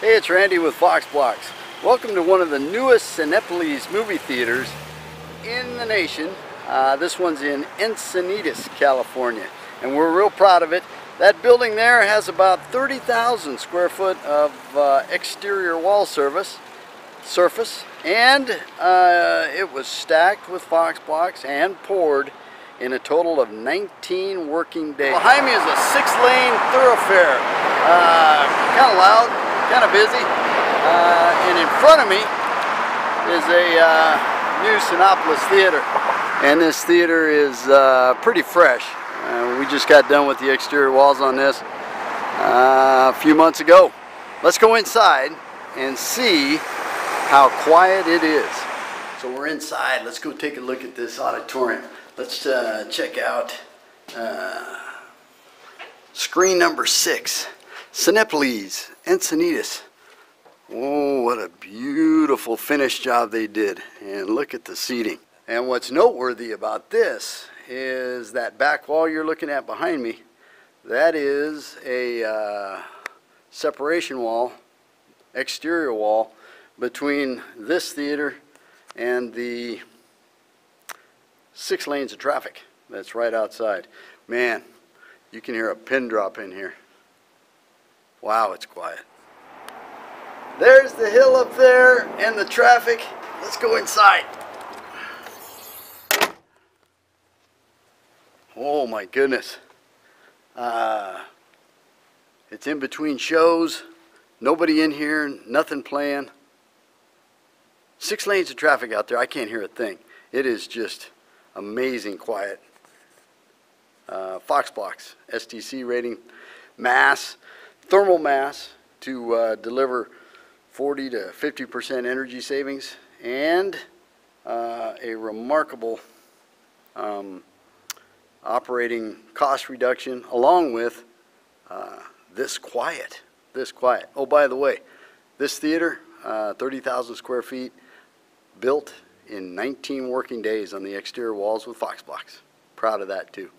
Hey, it's Randy with Fox Blocks. Welcome to one of the newest Cinepolis movie theaters in the nation. This one's in Encinitas, California, and we're real proud of it. That building there has about 30,000 square foot of exterior wall surface, and it was stacked with Fox Blocks and poured in a total of 19 working days. Behind me is a 6-lane thoroughfare, kind of loud, kind of busy, and in front of me is a new Cinepolis theater, and this theater is pretty fresh. We just got done with the exterior walls on this a few months ago. Let's go inside and see how quiet it is. So we're inside. Let's go take a look at this auditorium. Let's check out screen number 6. Cinepolis, Encinitas. Oh, what a beautiful finish job they did. And look at the seating. And what's noteworthy about this is that back wall you're looking at behind me, that is a separation wall, exterior wall, between this theater and the 6 lanes of traffic that's right outside. Man, you can hear a pin drop in here. Wow, it's quiet. There's the hill up there and the traffic. Let's go inside. Oh my goodness. It's in between shows. Nobody in here, nothing playing. 6 lanes of traffic out there. I can't hear a thing. It is just amazing quiet. Fox Blocks, STC rating, mass. Thermal mass to deliver 40 to 50% energy savings, and a remarkable operating cost reduction, along with this quiet. Oh, by the way, this theater, 30,000 square feet, built in 19 working days on the exterior walls with Fox Blocks. Proud of that too.